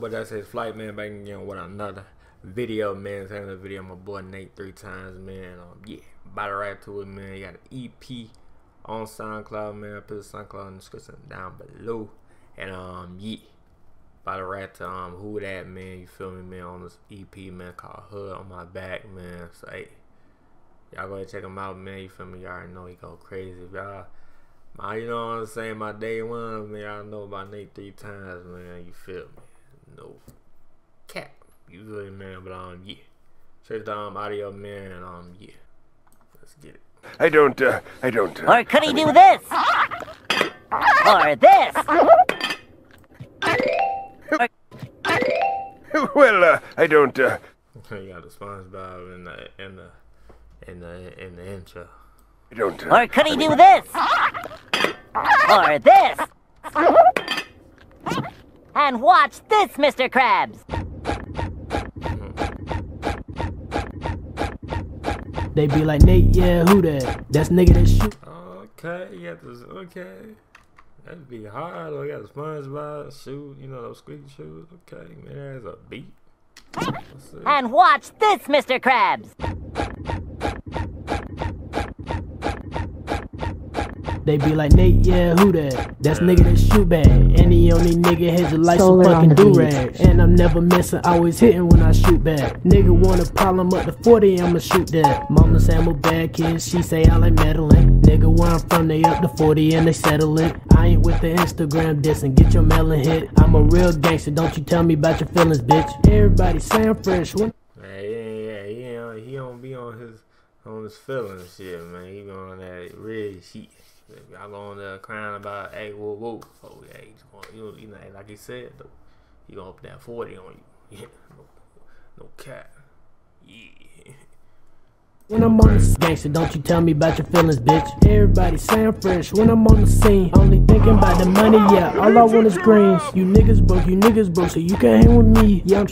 but that's his flight, man. Back again with another video, man. It's another video. My boy Nate3x, man. Yeah, about to rap to it, man. You got an EP on SoundCloud, man. I put the SoundCloud in the description down below. And yeah, about to rap to who that, man. You feel me, man? On this EP, man, called Hood on My Back, man. So hey, y'all go ahead and check him out, man. You feel me? Y'all already know he go crazy, if y'all. You know what I'm saying? My day one, man, I know about Nate3x, man. You feel me? No cap. You feel me, man? But, yeah. Check the audio, man, and, yeah. Let's get it. I don't. Or could he do this? Or this? Well, I don't. You got the SpongeBob in the intro. I don't. Or could he do this? Or this. And watch this, Mr. Krabs. They be like, Nate, yeah, who that? That's nigga that shoot. Okay, you got this, okay. That'd be hard. I got SpongeBob, shoot, you know, those squeaky shoes. Okay, man, there's a beat. And watch this, Mr. Krabs. They be like, Nate, yeah, who that? That's nigga that shoot bad. And the only nigga has a life some fucking do-rag. And I'm never missing, always hitting when I shoot back. Nigga want a problem up to 40, I'ma shoot that. Mama say I'm a bad kid, she say I like meddling. Nigga where I'm from, they up to 40 and they settle it. I ain't with the Instagram dissing, get your melon hit. I'm a real gangster, don't you tell me about your feelings, bitch. Everybody say I'm fresh. Yeah, he don't be on his feelings shit, man. He be on that real shit. Y'all going there crying about, hey, whoa. Oh, yeah, you know, like he said, though, he gonna put that 40 on you. Yeah, no cap. Yeah. When I'm on the gangster, don't you tell me about your feelings, bitch. Everybody sound fresh when I'm on the scene. Only thinking about the money, yeah, all I want is greens. You niggas broke, so you can't hang with me. Yeah, I'm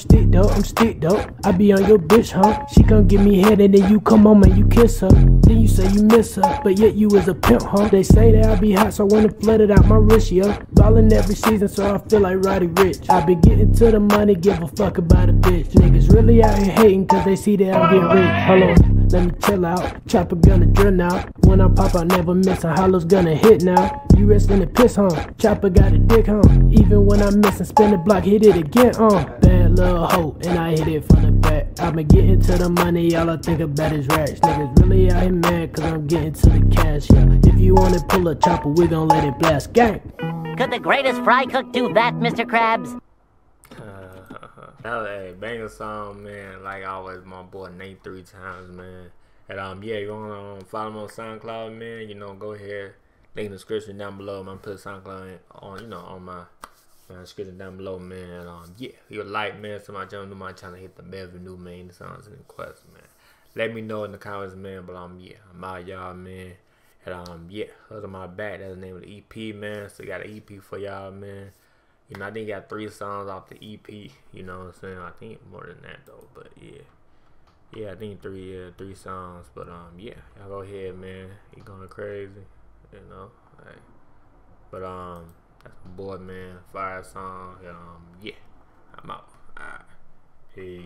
sticked up. I be on your bitch, huh? She gon' give me head and then you come home and you kiss her. Then you say you miss her, but yet you is a pimp, huh? They say that I be hot, so I wanna flood it out my wrist, yeah. Ballin' every season, so I feel like Roddy Rich. I been getting to the money, give a fuck about a bitch. Niggas really out here hating, cause they see that I'm getting rich. Hold on. Let me chill out, chopper gonna drill now. When I pop, I never miss, a hollow's gonna hit now. You resting in piss, huh? Chopper got a dick, huh? Even when I miss and spin the block, hit it again, Bad little hoe, and I hit it from the back. I been getting to the money, all I think about is racks. Niggas really out here mad, cause I'm getting to the cash, yeah. If you wanna pull a chopper, we gon' let it blast, gang. Could the greatest fry cook do that, Mr. Krabs? That was a banger song, man. Like always, my boy Nate3x, man. And yeah, you wanna follow me on SoundCloud, man? You know, go ahead. Link in the description down below. Man, put SoundCloud in, on, you know, on my description down below, man. And, yeah, you like, man, to my channel, do my channel, hit the bell for new main songs and requests, man. Let me know in the comments, man. But yeah, I'm out, y'all, man. And yeah, Hood on My Back. That's the name of the EP, man. So got an EP for y'all, man. You know, I think I got 3 songs off the EP, you know what I'm saying? I think more than that, though, but yeah. Yeah, I think 3 songs, but yeah, y'all go ahead, man. He going crazy, you know? All right. But that's my boy, man. Fire song, yeah, I'm out. All right. Peace.